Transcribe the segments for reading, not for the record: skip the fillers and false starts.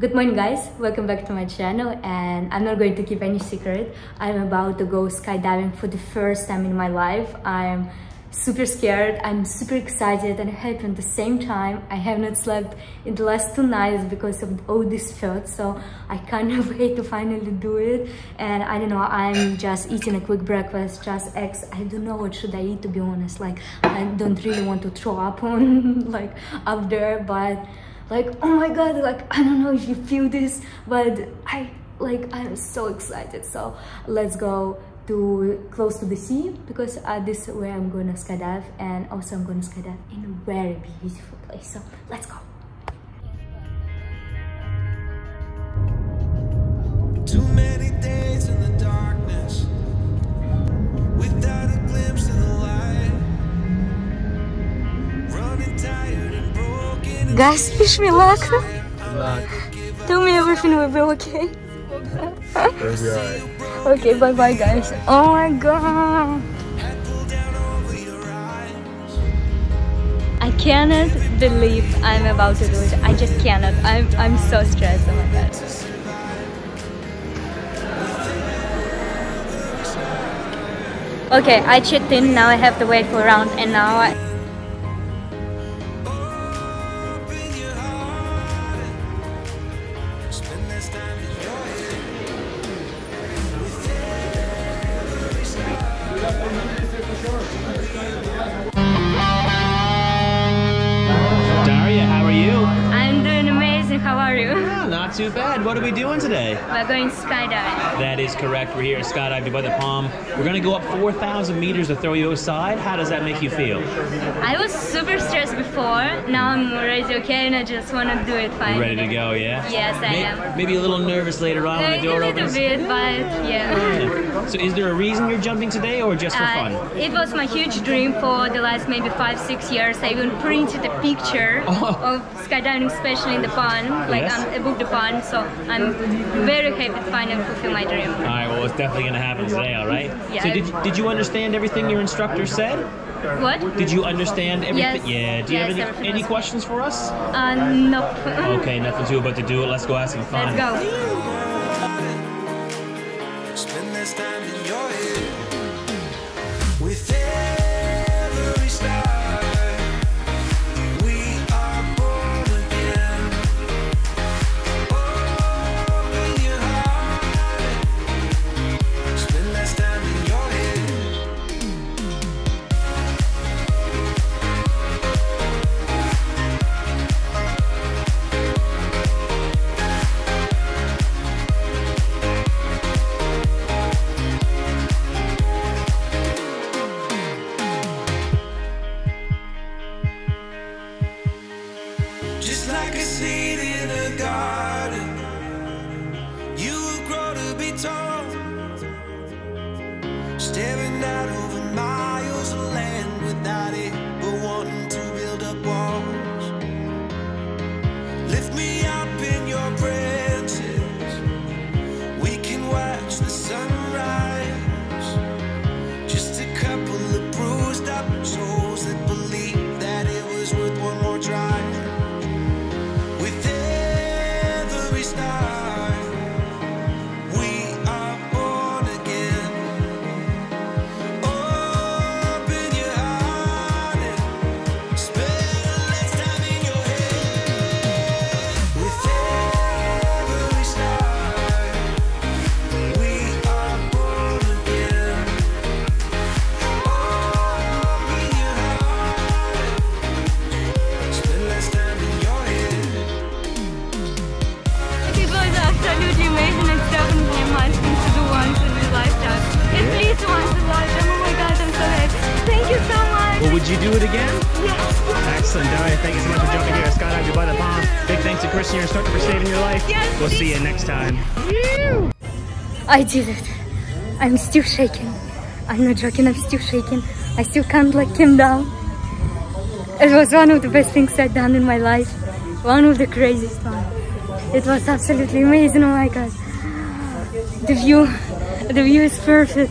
Good morning guys, welcome back to my channel, and I'm not going to keep any secret. I'm about to go skydiving for the first time in my life. I'm super scared, I'm super excited and happy at the same time. I have not slept in the last two nights because of all these thoughts, so I can't wait to finally do it. And I don't know, I'm just eating a quick breakfast, just eggs. I don't know what should I eat, to be honest. Like, I don't really want to throw up on like up there, but like, oh my god, like, I don't know if you feel this, but I'm so excited. So let's go to close to the sea, because this is where I'm gonna skydive, and also I'm gonna skydive in a very beautiful place. So let's go. Too many days in the darkness without a glimpse of the light, running tired and broken. Guys, wish me luck. Tell me everything will be okay. Okay, bye bye, guys. Oh my god. I cannot believe I'm about to do it. I just cannot. I'm so stressed. Oh my god. Okay, I checked in. Now I have to wait for a round, and now not too bad. What are we doing today? We're going skydiving. That is correct. We're here at Skydiving by the Palm. We're going to go up 4,000 meters to throw you aside. How does that make you feel? I was super stressed before. Now I'm already okay, and I just want to do it finally. Ready to go, yeah? Yes, I am. Maybe a little nervous later on when the door opens. A little bit, but yeah. So is there a reason you're jumping today, or just for fun? It was my huge dream for the last maybe 5-6 years. I even printed a picture of skydiving, especially in the pond. Like, yes. Above the pond, so I'm very happy to finally fulfill my dream. All right, well, it's definitely going to happen today, all right? Yeah. So did you understand everything your instructor said? What? Did you understand everything? Yes. Yeah. Do you have any questions for us? Nope. Okay, nothing too, but to do it. Let's go have some fun. Let's go. Spend this time in your head with every star. Staring out over miles of land without it, but wanting to build up walls. Lift me up in your branches, we can watch the sunrise. Just a couple of bruised up souls that believed that it was worth one more try. With every star. Would you do it again? Yes. Excellent. Daria, thank you so much for jumping here at Skydiving by the Palm. Big thanks to Chris and your instructor for saving your life. Yes, we'll see you next time. I did it. I'm still shaking. I'm not joking, I'm still shaking. I still can't like calm down. It was one of the best things I've done in my life. One of the craziest ones. It was absolutely amazing. Oh my god. The view is perfect.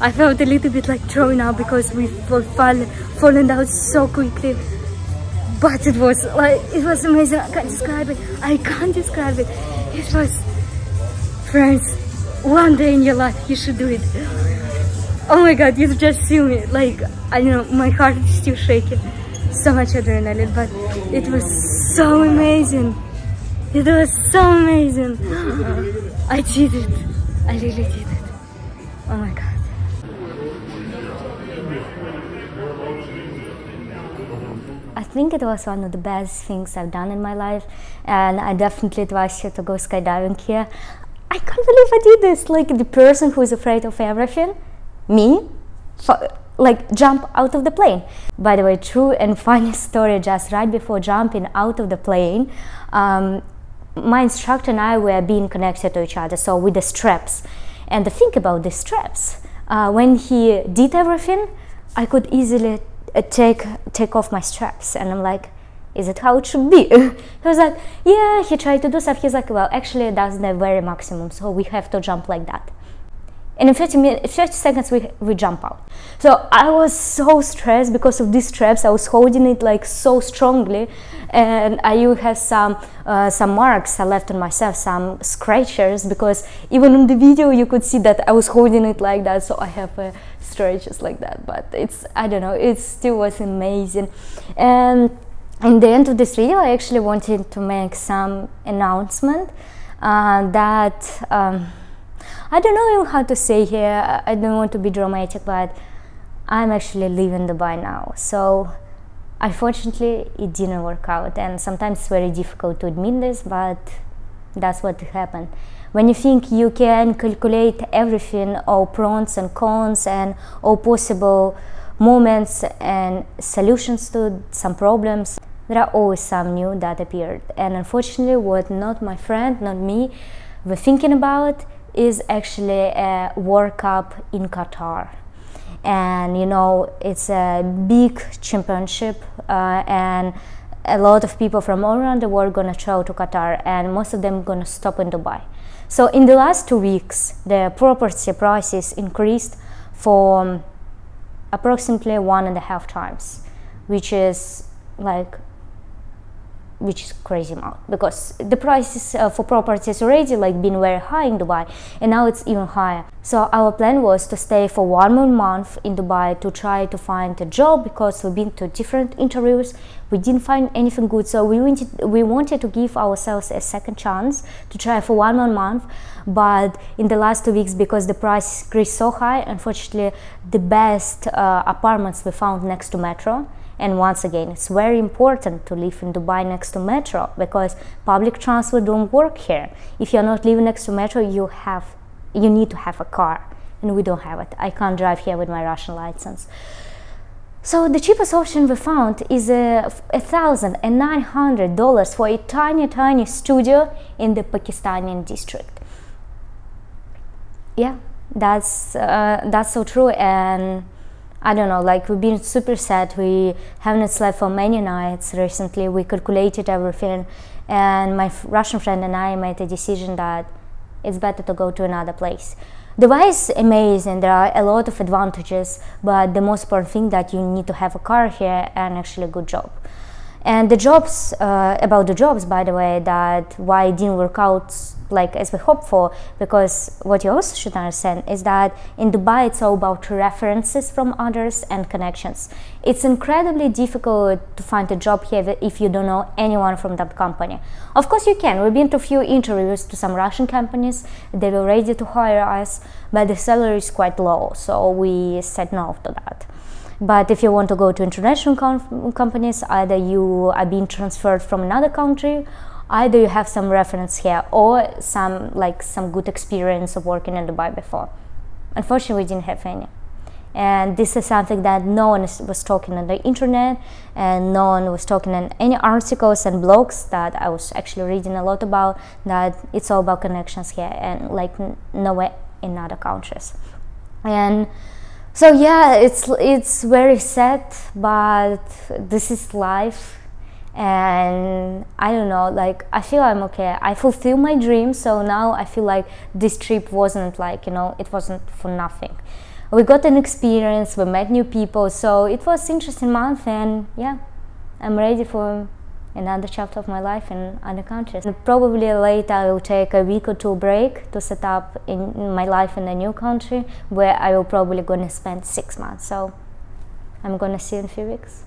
I felt a little bit like throwing up because we were falling down so quickly. But it was like, it was amazing. I can't describe it. I can't describe it. It was, friends, one day in your life you should do it. Oh my god, you've just seen me. Like, I know my heart is still shaking. So much adrenaline, but it was so amazing. It was so amazing. I did it. I really did it. Oh my god. I think it was one of the best things I've done in my life, and I definitely advise you to go skydiving here. I can't believe I did this. Like, the person who is afraid of everything, me, like, jump out of the plane. By the way, true and funny story, just right before jumping out of the plane, my instructor and I were being connected to each other, so with the straps. And the thing about the straps, when he did everything, I could easily take off my straps, and I'm like, is it how it should be? He was like, yeah, he tried to do stuff. He's like, well, actually that's the very maximum, so we have to jump like that. And in 30 seconds we jump out. So I was so stressed because of these straps. I was holding it like so strongly, and I even have some marks I left on myself, some scratches, because even in the video you could see that I was holding it like that. So I have scratches like that, but it's, I don't know, it still was amazing. And in the end of this video, I actually wanted to make some announcement that I don't know even how to say here, I don't want to be dramatic, but I'm actually leaving Dubai now. So unfortunately it didn't work out, and sometimes it's very difficult to admit this, but that's what happened. When you think you can calculate everything, all pros and cons and all possible moments and solutions to some problems, there are always some new that appeared. And unfortunately what not my friend, not me, were thinking about is actually a World Cup in Qatar. And you know, it's a big championship, and a lot of people from all around the world gonna travel to Qatar, and most of them gonna stop in Dubai. So in the last 2 weeks, the property prices increased for approximately 1.5 times, which is like, which is crazy amount, because the prices for properties already like been very high in Dubai, and now it's even higher. So our plan was to stay for 1 more month in Dubai to try to find a job, because we've been to different interviews, we didn't find anything good. So we wanted to give ourselves a second chance to try for 1 more month. But in the last 2 weeks, because the price increased so high, unfortunately the best apartments we found next to Metro. And once again, it's very important to live in Dubai next to Metro, because public transport don't work here. If you're not living next to Metro, you need to have a car, and we don't have it. I can't drive here with my Russian license. So the cheapest option we found is $1,900 for a tiny, tiny studio in the Pakistani district. Yeah, that's so true. And I don't know, like, we've been super sad, we haven't slept for many nights recently, we calculated everything, and my Russian friend and I made a decision that it's better to go to another place. Dubai is amazing, there are a lot of advantages, but the most important thing that you need to have a car here and actually a good job. And the jobs, about the jobs, by the way, that why it didn't work out like as we hoped for, because what you also should understand is that in Dubai it's all about references from others and connections. It's incredibly difficult to find a job here if you don't know anyone from that company. Of course you can, we've been to a few interviews to some Russian companies, they were ready to hire us, but the salary is quite low, so we said no to that. But if you want to go to international companies, either you are being transferred from another country, either you have some reference here, or some good experience of working in Dubai before. Unfortunately, we didn't have any. And this is something that no one was talking on the internet, and no one was talking in any articles and blogs that I was actually reading a lot about, that it's all about connections here and like nowhere in other countries. And so yeah, it's very sad, but this is life, and I don't know, like, I feel I'm okay. I fulfilled my dream, so now I feel like this trip wasn't like, you know, it wasn't for nothing. We got an experience, we met new people, so it was an interesting month, and yeah, I'm ready for another chapter of my life in other countries. And probably later I will take a week or two break to set up in my life in a new country where I will probably gonna spend 6 months. So I'm gonna see you in a few weeks.